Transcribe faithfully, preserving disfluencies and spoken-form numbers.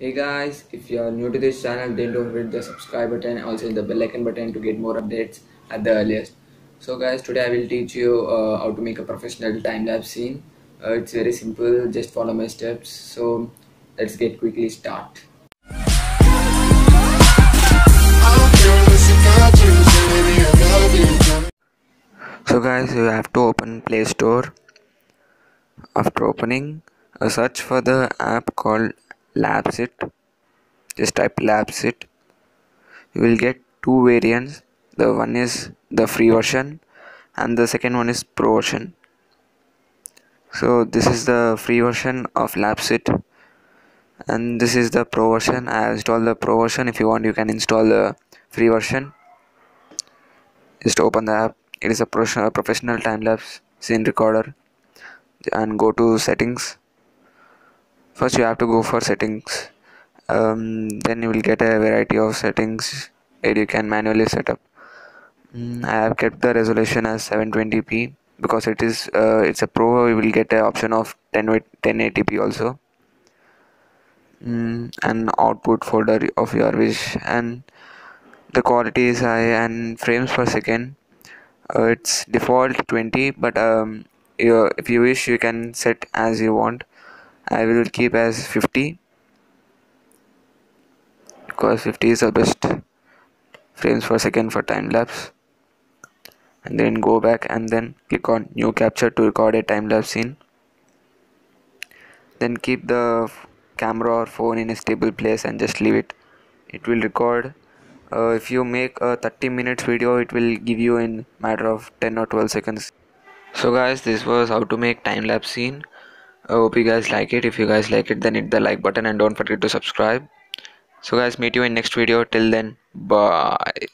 Hey guys, if you are new to this channel, then don't forget the subscribe button and also the bell icon button to get more updates at the earliest. So guys, today I will teach you uh, how to make a professional time-lapse scene. Uh, it's very simple, just follow my steps. So let's get quickly start. So guys, you have to open Play Store. After opening, uh, search for the app called Lapse It. Just type Lapse It. You will get two variants. The one is the free version and the second one is pro version. So this is the free version of Lapse It and this is the pro version. I installed the pro version. If you want, you can install the free version. Just open the app. It is a professional time-lapse scene recorder, and go to settings. First you have to go for settings, um, then you will get a variety of settings that you can manually set up. mm, I have kept the resolution as seven twenty p because it is uh, it's a pro. You will get an option of ten eighty p also, mm, and output folder of your wish, and the quality is high and frames per second. Uh, it's default twenty, but um, you, if you wish you can set as you want. I will keep as fifty because fifty is the best frames per second for time lapse, and then go back and then click on new capture to record a time lapse scene. Then keep the camera or phone in a stable place and just leave it. It will record. Uh, if you make a thirty minutes video, it will give you in matter of ten or twelve seconds. So guys, this was how to make time lapse scene. I hope you guys like it. If you guys like it, then hit the like button and don't forget to subscribe. So guys, meet you in next video. Till then, bye.